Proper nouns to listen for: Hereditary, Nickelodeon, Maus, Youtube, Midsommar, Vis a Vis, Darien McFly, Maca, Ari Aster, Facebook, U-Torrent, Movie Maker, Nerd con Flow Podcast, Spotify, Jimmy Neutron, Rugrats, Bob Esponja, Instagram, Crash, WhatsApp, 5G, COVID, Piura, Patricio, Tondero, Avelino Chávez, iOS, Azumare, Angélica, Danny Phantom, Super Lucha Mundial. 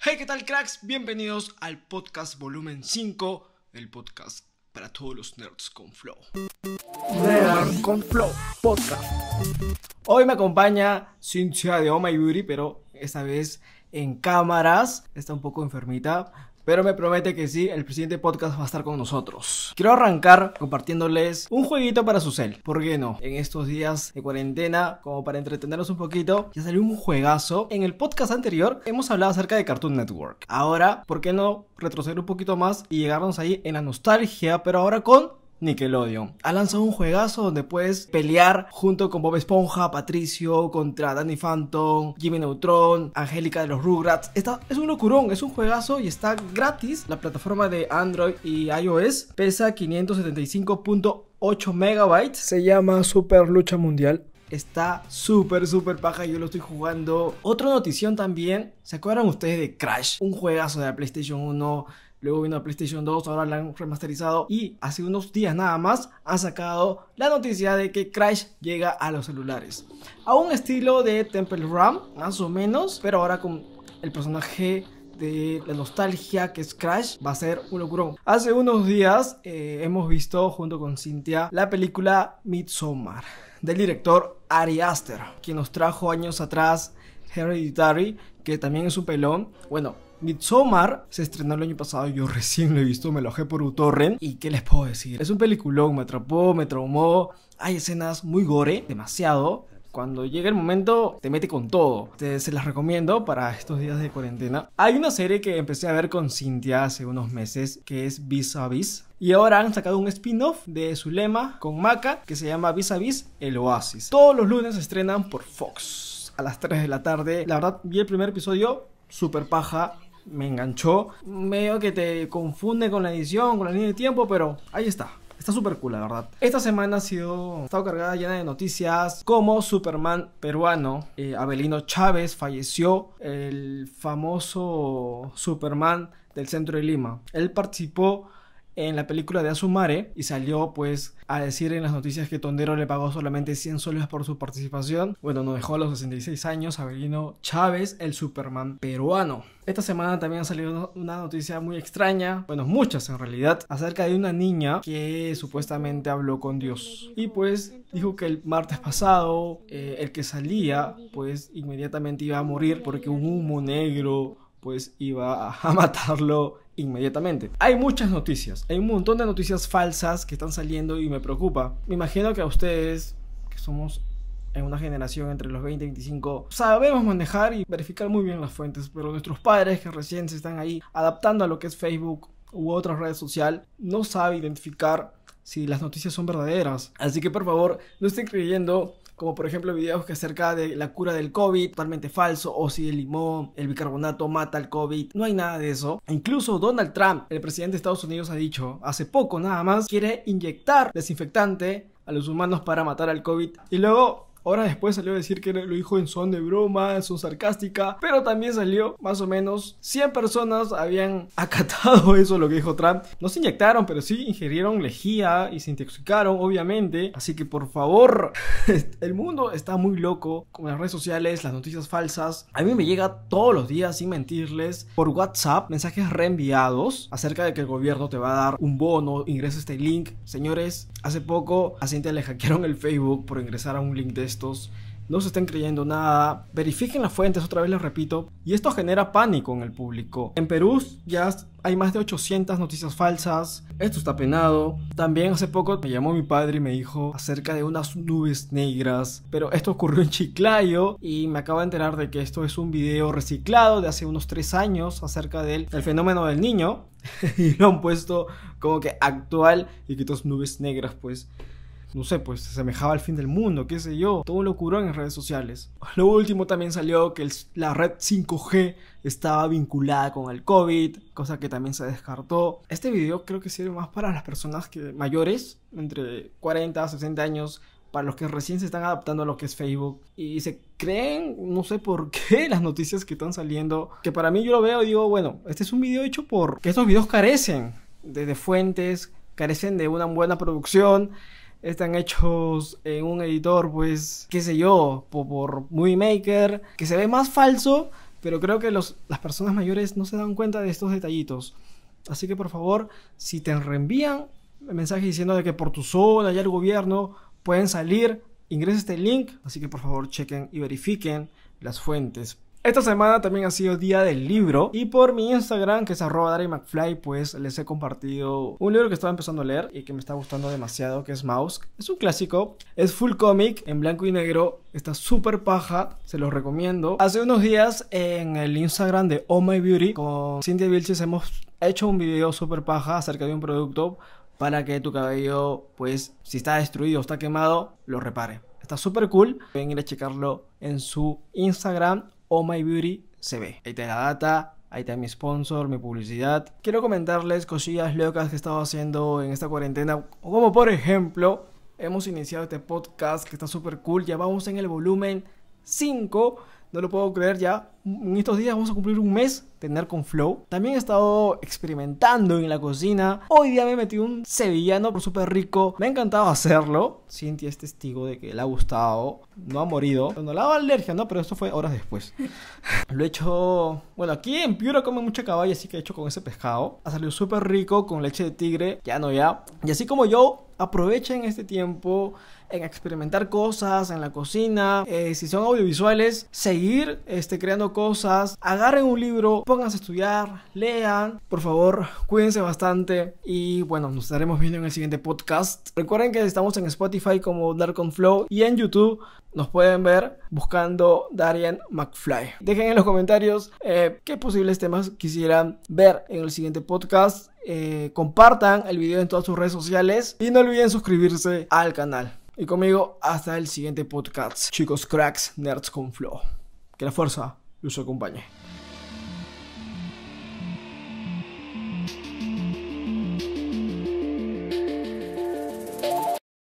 Hey, ¿qué tal, cracks? Bienvenidos al podcast Volumen 5, el podcast para todos los nerds con flow. Nerd con Flow Podcast. Hoy me acompaña Cynthia de Oh My Beauty, pero esta vez en cámaras. Está un poco enfermita, pero me promete que sí, el siguiente podcast va a estar con nosotros. Quiero arrancar compartiéndoles un jueguito para su cel. ¿Por qué no? En estos días de cuarentena, como para entretenernos un poquito, ya salió un juegazo. En el podcast anterior hemos hablado acerca de Cartoon Network. Ahora, ¿por qué no retroceder un poquito más y llegarnos ahí en la nostalgia, pero ahora con Nickelodeon? Ha lanzado un juegazo donde puedes pelear junto con Bob Esponja, Patricio, contra Danny Phantom, Jimmy Neutron, Angélica de los Rugrats. Es un locurón, es un juegazo y está gratis. La plataforma de Android y iOS pesa 575.8 megabytes. Se llama Super Lucha Mundial. Está súper paja, yo lo estoy jugando. Otra notición también, ¿se acuerdan ustedes de Crash? Un juegazo de la PlayStation 1. Luego vino a PlayStation 2, ahora la han remasterizado y hace unos días nada más han sacado la noticia de que Crash llega a los celulares. A un estilo de Temple Run, más o menos, pero ahora con el personaje de la nostalgia que es Crash, va a ser un locurón. Hace unos días hemos visto junto con Cynthia la película Midsommar del director Ari Aster, quien nos trajo años atrás Hereditary, que también es un pelón. Bueno, Midsommar se estrenó el año pasado, yo recién lo he visto, me lo bajé por U-Torrent. ¿Y qué les puedo decir? Es un peliculón, me atrapó, me traumó. Hay escenas muy gore, demasiado. Cuando llega el momento, te mete con todo. Se las recomiendo para estos días de cuarentena. Hay una serie que empecé a ver con Cynthia hace unos meses, que es Vis a Vis. Y ahora han sacado un spin-off de Zulema con Maca, que se llama Vis a Vis, el Oasis. Todos los lunes se estrenan por Fox a las 3 de la tarde. La verdad, vi el primer episodio, súper paja. Me enganchó, medio que te confunde con la edición, con la línea de tiempo, pero ahí está. Está súper cool, la verdad. Esta semana ha estado cargada, llena de noticias, como Superman peruano, Avelino Chávez falleció, el famoso Superman del centro de Lima. Él participó en la película de Azumare y salió pues a decir en las noticias que Tondero le pagó solamente 100 soles por su participación. Bueno, nos dejó a los 66 años Avelino Chávez, el Superman peruano. Esta semana también ha salido una noticia muy extraña, bueno, muchas en realidad, acerca de una niña que supuestamente habló con Dios. Y pues dijo que el martes pasado el que salía pues inmediatamente iba a morir porque un humo negro pues iba a matarlo inmediatamente. Hay muchas noticias, hay un montón de noticias falsas que están saliendo y me preocupa. Me imagino que a ustedes, que somos en una generación entre los 20 y 25, sabemos manejar y verificar muy bien las fuentes, pero nuestros padres, que recién se están ahí adaptando a lo que es Facebook u otra red social, no saben identificar si las noticias son verdaderas. Así que por favor, no estén creyendo, como por ejemplo videos que acerca de la cura del COVID, totalmente falso, o si el limón, el bicarbonato mata el COVID. No hay nada de eso. Incluso Donald Trump, el presidente de Estados Unidos, ha dicho hace poco nada más, quiere inyectar desinfectante a los humanos para matar al COVID. Y luego, horas después salió a decir que lo dijo en son de broma, en son sarcástica, pero también salió más o menos 100 personas habían acatado eso, lo que dijo Trump. No se inyectaron, pero sí ingirieron lejía y se intoxicaron, obviamente. Así que por favor, el mundo está muy loco con las redes sociales, las noticias falsas. A mí me llega todos los días, sin mentirles, por WhatsApp, mensajes reenviados acerca de que el gobierno te va a dar un bono, ingresa este link. Señores, hace poco a Cynthia le hackearon el Facebook por ingresar a un link de esto. No se estén creyendo nada, verifiquen las fuentes, otra vez les repito, y esto genera pánico en el público. En Perú ya hay más de 800 noticias falsas, esto está penado. También hace poco me llamó mi padre y me dijo acerca de unas nubes negras, pero esto ocurrió en Chiclayo y me acabo de enterar de que esto es un video reciclado de hace unos 3 años acerca del fenómeno del niño y lo han puesto como que actual y que estas nubes negras pues... no sé, pues se asemejaba al fin del mundo, qué sé yo. Todo lo curó en redes sociales. Lo último también salió que la red 5G estaba vinculada con el COVID, cosa que también se descartó. Este video creo que sirve más para las personas mayores, entre 40 a 60 años, para los que recién se están adaptando a lo que es Facebook y se creen, no sé por qué, las noticias que están saliendo. Que para mí yo lo veo y digo, bueno, este es un video hecho por... que estos videos carecen de fuentes, carecen de una buena producción. Están hechos en un editor, pues, qué sé yo, por Movie Maker, que se ve más falso Pero creo que las personas mayores no se dan cuenta de estos detallitos. Así que por favor, si te reenvían mensajes diciendo de que por tu zona y el gobierno pueden salir, ingresa este link. Así que por favor chequen y verifiquen las fuentes. Esta semana también ha sido día del libro, y por mi Instagram, que es @DarienMcFly, pues les he compartido un libro que estaba empezando a leer y que me está gustando demasiado, que es Maus. Es un clásico, es full cómic, en blanco y negro, está súper paja, se los recomiendo. Hace unos días en el Instagram de Oh My Beauty con Cynthia Vilches hemos hecho un video súper paja acerca de un producto para que tu cabello, pues si está destruido o está quemado, lo repare. Está súper cool, pueden ir a checarlo en su Instagram. Oh My Beauty se ve. Ahí está la data, ahí está mi sponsor, mi publicidad. Quiero comentarles cosillas locas que he estado haciendo en esta cuarentena. Como por ejemplo, hemos iniciado este podcast que está súper cool. Ya vamos en el volumen 5. No lo puedo creer ya. En estos días vamos a cumplir un mes de Nerd con Flow. También he estado experimentando en la cocina. Hoy día me metí un sevillano por súper rico. Me ha encantado hacerlo. Cynthia es testigo de que le ha gustado. No ha morido. No le ha dado alergia, ¿no? Pero esto fue horas después. Lo he hecho... Bueno, aquí en Piura comen mucha caballa, así que he hecho con ese pescado. Ha salido súper rico con leche de tigre. Y así como yo, aprovechen este tiempo en experimentar cosas en la cocina. Si son audiovisuales, seguir creando cosas. Agarren un libro, pónganse a estudiar, lean. Por favor, cuídense bastante. Y bueno, nos estaremos viendo en el siguiente podcast. Recuerden que estamos en Spotify como Nerd con Flow. Y en YouTube nos pueden ver buscando Darien McFly. Dejen en los comentarios qué posibles temas quisieran ver en el siguiente podcast. Compartan el video en todas sus redes sociales y no olviden suscribirse al canal. Y conmigo hasta el siguiente podcast. Chicos cracks, nerds con flow. Que la fuerza los acompañe.